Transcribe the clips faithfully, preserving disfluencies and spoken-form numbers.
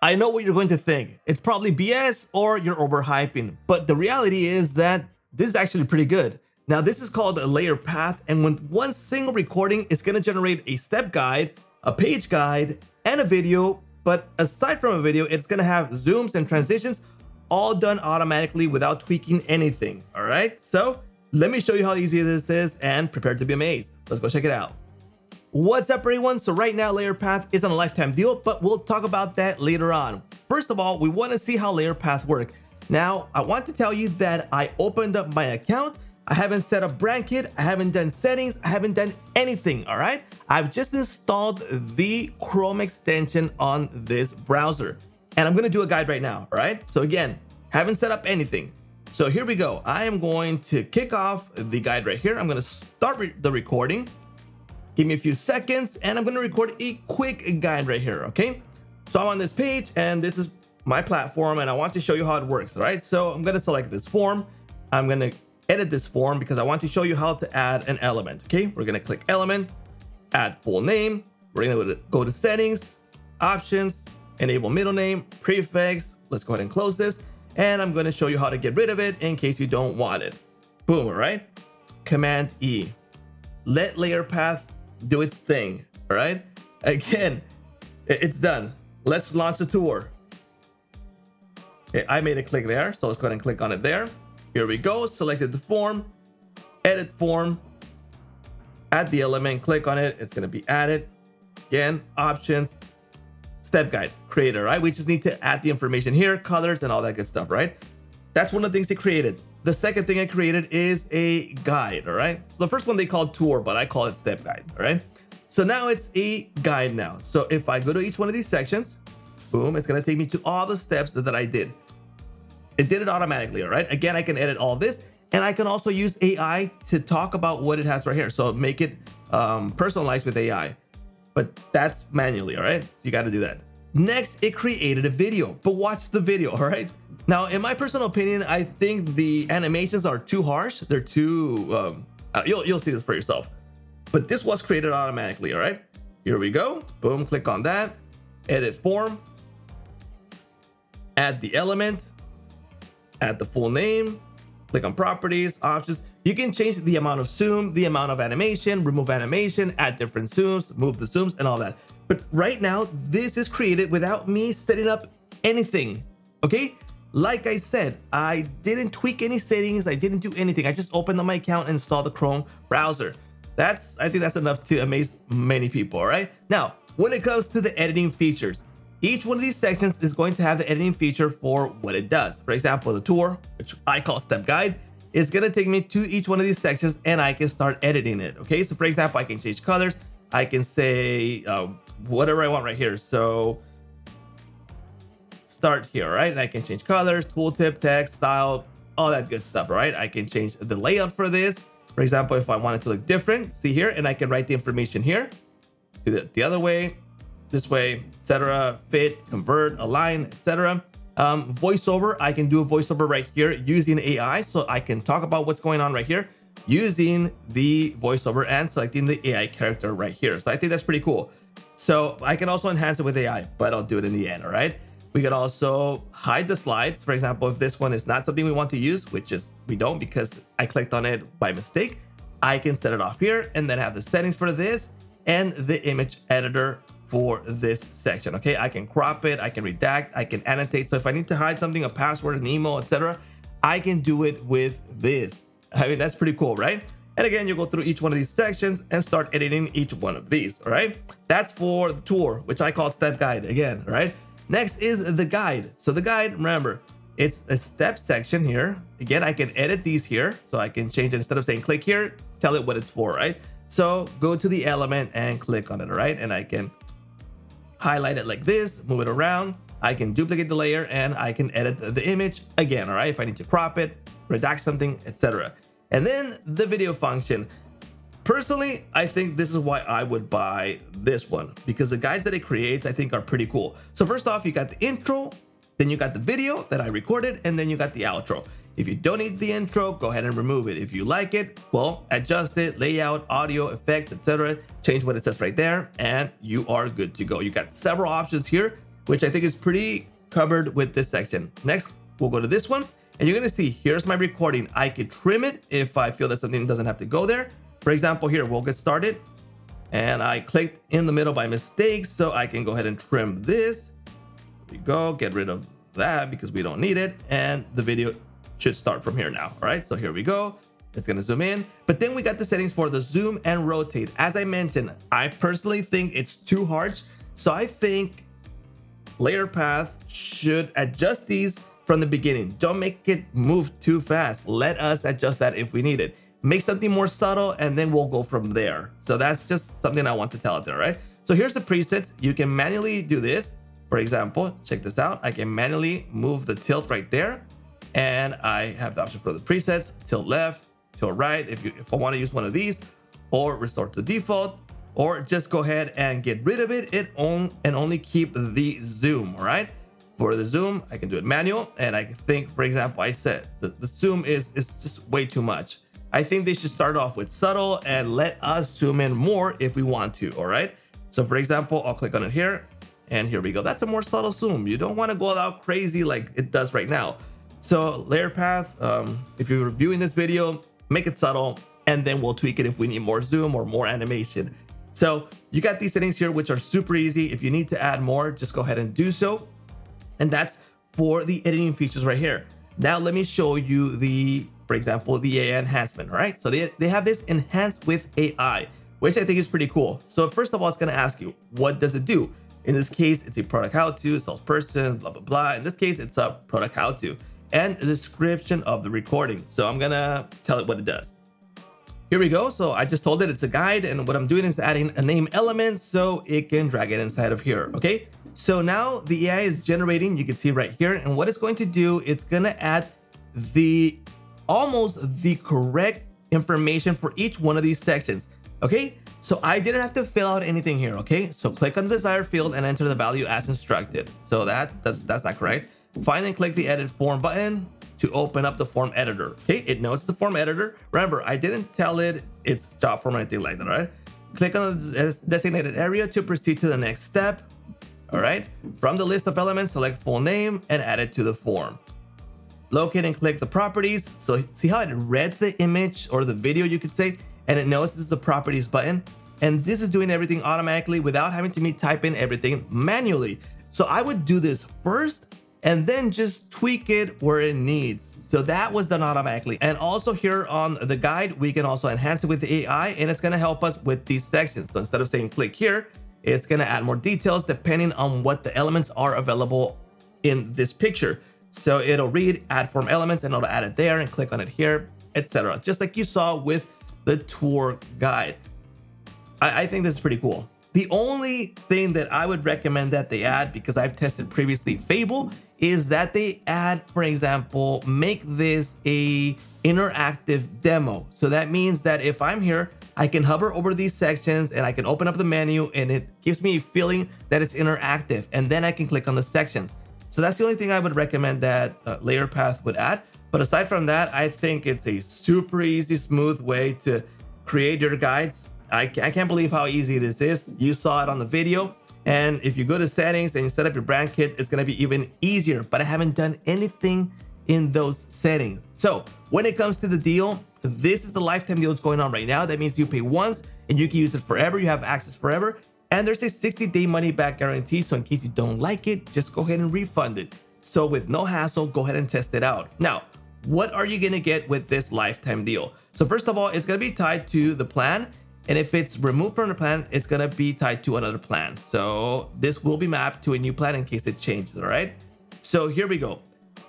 I know what you're going to think. It's probably B S or you're overhyping, but the reality is that this is actually pretty good. Now, this is called a layer path, and with one single recording, it's going to generate a step guide, a page guide, and a video. But aside from a video, it's going to have zooms and transitions all done automatically without tweaking anything. All right, so let me show you how easy this is and prepare to be amazed. Let's go check it out. What's up, everyone? So right now, Layerpath is on a lifetime deal, but we'll talk about that later on. First of all, we want to see how Layerpath works. Now, I want to tell you that I opened up my account. I haven't set up Brandkit. I haven't done settings. I haven't done anything, all right? I've just installed the Chrome extension on this browser, and I'm going to do a guide right now, all right? So again, haven't set up anything. So here we go. I am going to kick off the guide right here. I'm going to start re- the recording. Give me a few seconds, and I'm going to record a quick guide right here, okay? So I'm on this page, and this is my platform, and I want to show you how it works, all right? So I'm going to select this form. I'm going to edit this form because I want to show you how to add an element, okay? We're going to click element, add full name. We're going to go to settings, options, enable middle name, prefix. Let's go ahead and close this, and I'm going to show you how to get rid of it in case you don't want it. Boom, all right? Command E. Let Layerpath do its thing. All right, again, it's done. Let's launch the tour. Okay, I made a click there, so let's go ahead and click on it there. Here we go. Selected the form, edit form, add the element, click on it. It's going to be added. Again, options, step guide, creator, right? We just need to add the information here, colors and all that good stuff, right? That's one of the things it created. The second thing I created is a guide, all right? The first one they called tour, but I call it step guide, all right? So now it's a guide now. So if I go to each one of these sections, boom, it's gonna take me to all the steps that, that I did. It did it automatically, all right? Again, I can edit all this, and I can also use A I to talk about what it has right here. So make it um, personalized with A I, but that's manually, all right? You gotta do that. Next, it created a video, but watch the video, all right? Now, in my personal opinion, I think the animations are too harsh. They're too, um, you'll, you'll see this for yourself. But this was created automatically, all right? Here we go. Boom, click on that. Edit form. Add the element. Add the full name. Click on properties, options. You can change the amount of zoom, the amount of animation, remove animation, add different zooms, move the zooms, and all that. But right now, this is created without me setting up anything, okay? Like I said, I didn't tweak any settings. I didn't do anything. I just opened up my account and installed the Chrome browser. That's, I think that's enough to amaze many people, all right? Now, when it comes to the editing features, each one of these sections is going to have the editing feature for what it does. For example, the tour, which I call step guide, is gonna take me to each one of these sections, and I can start editing it, okay? So for example, I can change colors. I can say uh, whatever I want right here. So start here, right? And I can change colors, tooltip, text, style, all that good stuff, right? I can change the layout for this. For example, if I want it to look different, see here, and I can write the information here, do it the other way, this way, et cetera. Fit, convert, align, et cetera. Um, voiceover, I can do a voiceover right here using A I, so I can talk about what's going on right here using the voiceover and selecting the A I character right here. So I think that's pretty cool. So I can also enhance it with A I, but I'll do it in the end, all right? We could also hide the slides. For example, if this one is not something we want to use, which is we don't because I clicked on it by mistake, I can set it off here and then have the settings for this and the image editor for this section, okay? I can crop it, I can redact, I can annotate. So if I need to hide something, a password, an email, et cetera, I can do it with this. I mean, that's pretty cool, right? And again, you go through each one of these sections and start editing each one of these, all right? That's for the tour, which I call step guide again, all right? Next is the guide. So the guide, remember, it's a step section here. Again, I can edit these here, so I can change it. Instead of saying click here, tell it what it's for, right? So go to the element and click on it, all right? And I can highlight it like this, move it around. I can duplicate the layer and I can edit the image again, all right? If I need to crop it, redact something, et cetera. And then the video function. Personally, I think this is why I would buy this one, because the guides that it creates, I think, are pretty cool. So first off, you got the intro, then you got the video that I recorded, and then you got the outro. If you don't need the intro, go ahead and remove it. If you like it, well, adjust it, layout, audio, effects, et cetera. Change what it says right there, and you are good to go. You got several options here which I think is pretty covered with this section. Next, we'll go to this one, and you're gonna see here's my recording. I could trim it if I feel that something doesn't have to go there. For example, here we'll get started, and I clicked in the middle by mistake, so I can go ahead and trim this. There you go, get rid of that because we don't need it, and the video should start from here now. All right, so here we go. It's gonna zoom in, but then we got the settings for the zoom and rotate. As I mentioned, I personally think it's too harsh, so I think Layerpath should adjust these from the beginning. Don't make it move too fast. Let us adjust that if we need it. Make something more subtle, and then we'll go from there. So that's just something I want to tell it there, right? So here's the presets. You can manually do this. For example, check this out. I can manually move the tilt right there, and I have the option for the presets, tilt left, tilt right, if, you, if I want to use one of these, or restore to default, or just go ahead and get rid of it, it on, and only keep the zoom, all right? For the zoom, I can do it manual, and I think, for example, I said the, the zoom is, is just way too much. I think they should start off with subtle and let us zoom in more if we want to, all right? So for example, I'll click on it here, and here we go. That's a more subtle zoom. You don't want to go out crazy like it does right now. So Layerpath, um, if you're reviewing this video, make it subtle, and then we'll tweak it if we need more zoom or more animation. So you got these settings here, which are super easy. If you need to add more, just go ahead and do so. And that's for the editing features right here. Now let me show you the, for example, the A I enhancement, all right? So they, they have this enhanced with A I, which I think is pretty cool. So first of all, it's gonna ask you, what does it do? In this case, it's a product how-to, salesperson, blah, blah, blah. In this case, it's a product how-to and a description of the recording. So I'm gonna tell it what it does. Here we go. So I just told it it's a guide, and what I'm doing is adding a name element so it can drag it inside of here, okay? So now the A I is generating, you can see right here, and what it's going to do, it's gonna add the almost the correct information for each one of these sections, okay? So I didn't have to fill out anything here, okay? So click on the desired field and enter the value as instructed. So that, that's, that's not correct. Finally, click the edit form button to open up the form editor. Okay, it knows the form editor. Remember, I didn't tell it its job form or anything like that, right? Click on the designated area to proceed to the next step. All right, from the list of elements, select full name and add it to the form. Locate and click the properties. So see how it read the image or the video, you could say, and it knows this is the properties button. And this is doing everything automatically without having to me type in everything manually. So I would do this first and then just tweak it where it needs. So that was done automatically. And also here on the guide, we can also enhance it with the A I, and it's gonna help us with these sections. So instead of saying click here, it's gonna add more details depending on what the elements are available in this picture. So it'll read add form elements, and it'll add it there and click on it here, et cetera. Just like you saw with the tour guide. I, I think this is pretty cool. The only thing that I would recommend that they add, because I've tested previously Fable, is that they add, for example, make this a interactive demo. So that means that if I'm here, I can hover over these sections and I can open up the menu, and it gives me a feeling that it's interactive, and then I can click on the sections. So that's the only thing I would recommend that uh, Layerpath would add. But aside from that, I think it's a super easy, smooth way to create your guides. I can't believe how easy this is. You saw it on the video. And if you go to settings and you set up your brand kit, it's gonna be even easier, but I haven't done anything in those settings. So when it comes to the deal, this is the lifetime deal that's going on right now. That means you pay once and you can use it forever. You have access forever. And there's a sixty day money back guarantee. So in case you don't like it, just go ahead and refund it. So with no hassle, go ahead and test it out. Now, what are you gonna get with this lifetime deal? So first of all, it's gonna be tied to the plan. And if it's removed from the plan, it's gonna be tied to another plan. So this will be mapped to a new plan in case it changes, all right? So here we go.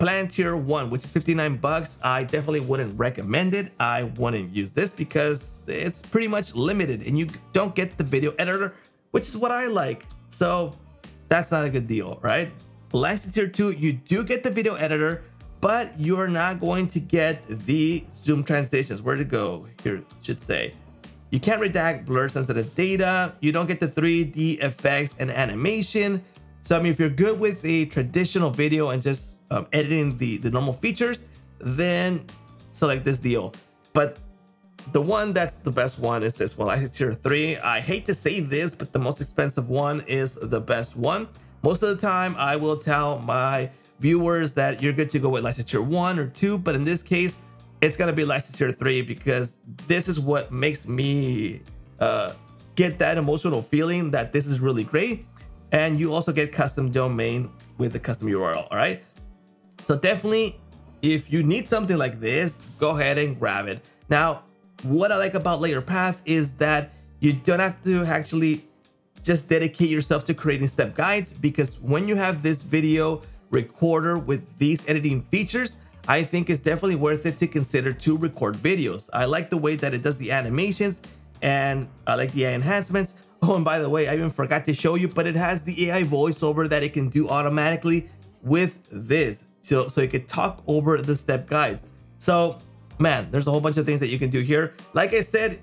Plan tier one, which is fifty-nine bucks. I definitely wouldn't recommend it. I wouldn't use this because it's pretty much limited and you don't get the video editor, which is what I like. So that's not a good deal, right? License tier two, you do get the video editor, but you're not going to get the zoom transitions. Where to go? Here it should say. You can't redact, blur, sensitive data. You don't get the three D effects and animation. So, I mean, if you're good with a traditional video and just um, editing the, the normal features, then select this deal. But the one that's the best one is this one, License Tier three. I hate to say this, but the most expensive one is the best one. Most of the time, I will tell my viewers that you're good to go with license tier one or two, but in this case, it's gonna be license tier three because this is what makes me uh, get that emotional feeling that this is really great. And you also get custom domain with the custom U R L, all right? So definitely, if you need something like this, go ahead and grab it. Now, what I like about Layerpath is that you don't have to actually just dedicate yourself to creating step guides, because when you have this video recorder with these editing features, I think it's definitely worth it to consider to record videos. I like the way that it does the animations, and I like the A I enhancements. Oh, and by the way, I even forgot to show you, but it has the A I voiceover that it can do automatically with this. So, so you could talk over the step guides. So man, there's a whole bunch of things that you can do here. Like I said,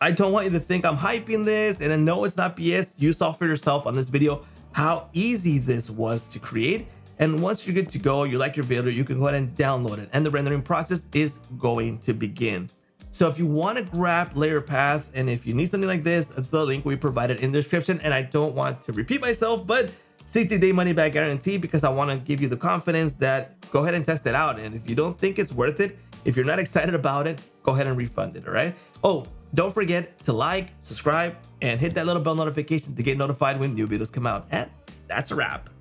I don't want you to think I'm hyping this, and I know it's not B S. You saw for yourself on this video how easy this was to create. And once you're good to go, you like your video, you can go ahead and download it. And the rendering process is going to begin. So if you want to grab Layerpath, and if you need something like this, the link we provided in the description. And I don't want to repeat myself, but sixty day money back guarantee, because I want to give you the confidence that go ahead and test it out. And if you don't think it's worth it, if you're not excited about it, go ahead and refund it, all right? Oh, don't forget to like, subscribe, and hit that little bell notification to get notified when new videos come out. And that's a wrap.